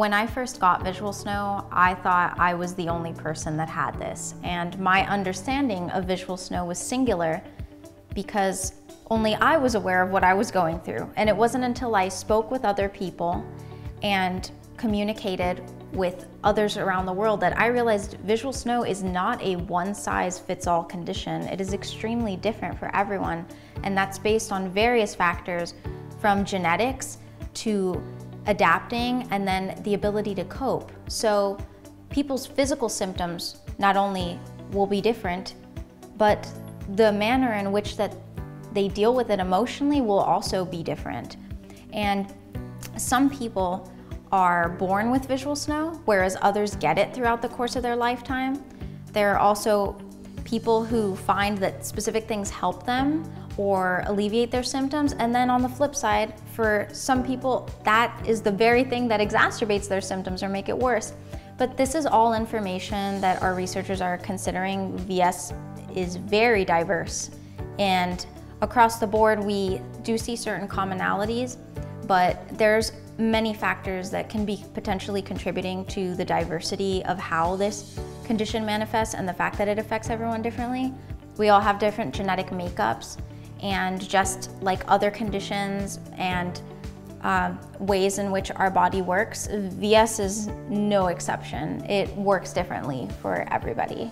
When I first got visual snow, I thought I was the only person that had this, and my understanding of visual snow was singular because only I was aware of what I was going through. And it wasn't until I spoke with other people and communicated with others around the world that I realized visual snow is not a one-size-fits-all condition. It is extremely different for everyone, and that's based on various factors, from genetics to adapting, and then the ability to cope. So people's physical symptoms not only will be different, but the manner in which that they deal with it emotionally will also be different. And some people are born with visual snow, whereas others get it throughout the course of their lifetime. There are also people who find that specific things help them or alleviate their symptoms, and then on the flip side, for some people, that is the very thing that exacerbates their symptoms or make it worse. But this is all information that our researchers are considering. VS is very diverse, and across the board, we do see certain commonalities, but there's many factors that can be potentially contributing to the diversity of how this condition manifests and the fact that it affects everyone differently. We all have different genetic makeups, and just like other conditions and ways in which our body works, VS is no exception. It works differently for everybody.